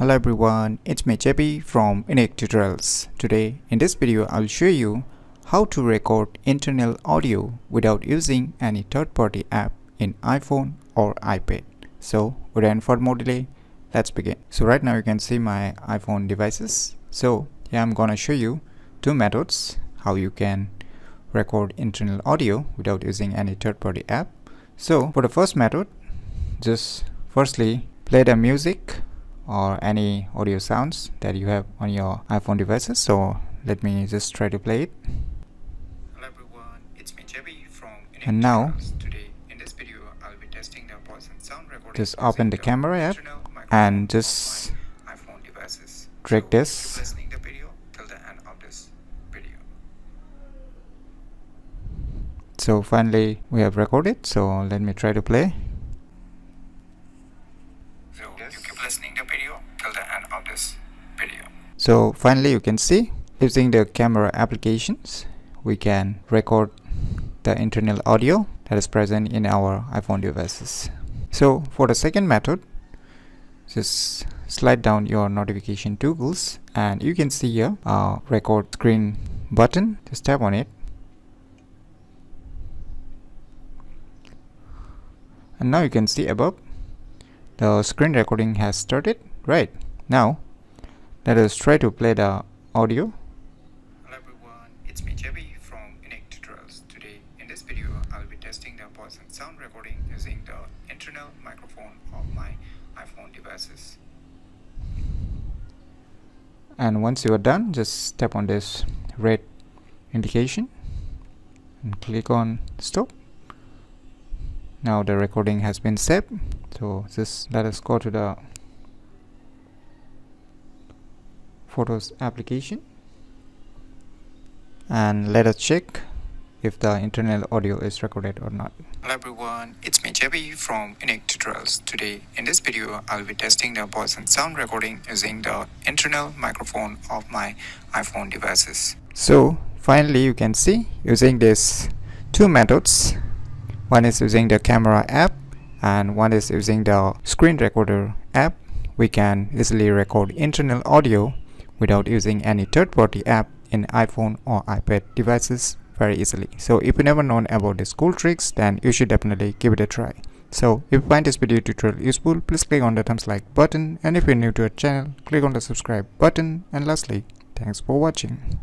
Hello everyone, it's me JP from UniqueTutorials. Today in this video I'll show you how to record internal audio without using any third-party app in iPhone or iPad. So without further more delay, let's begin. So right now you can see my iPhone devices. So here I'm gonna show you two methods how you can record internal audio without using any third-party app. So for the first method, just firstly play the music or any audio sounds that you have on your iPhone devices. So let me just try to play it. Hello everyone, it's me JB from UniqueTutorials. And now today in this video I'll be testing the voice and sound recording. Just open the camera app and just iPhone devices. Drag this. Keep listening the video till the end of this video. So finally we have recorded. So let me try to play. So finally you can see using the camera applications we can record the internal audio that is present in our iPhone devices. So for the second method, just slide down your notification toggles and you can see here a record screen button. Just tap on it and now you can see above the screen recording has started. Right now let us try to play the audio. Hello everyone, it's me JB from UniqueTutorials. Today in this video I'll be testing the voice and sound recording using the internal microphone of my iPhone devices. And once you are done, just tap on this red indication and click on stop. Now the recording has been saved. So just let us go to the Photos application and let us check if the internal audio is recorded or not. Hello everyone, it's me JB from UniqueTutorials. Today in this video I'll be testing the voice and sound recording using the internal microphone of my iPhone devices. So finally you can see using these two methods, one is using the camera app and one is using the screen recorder app, we can easily record internal audio without using any third-party app in iPhone or iPad devices very easily. So if you never known about these cool tricks, then you should definitely give it a try. So if you find this video tutorial useful, please click on the thumbs like button, and if you're new to our channel, click on the subscribe button, and lastly, thanks for watching.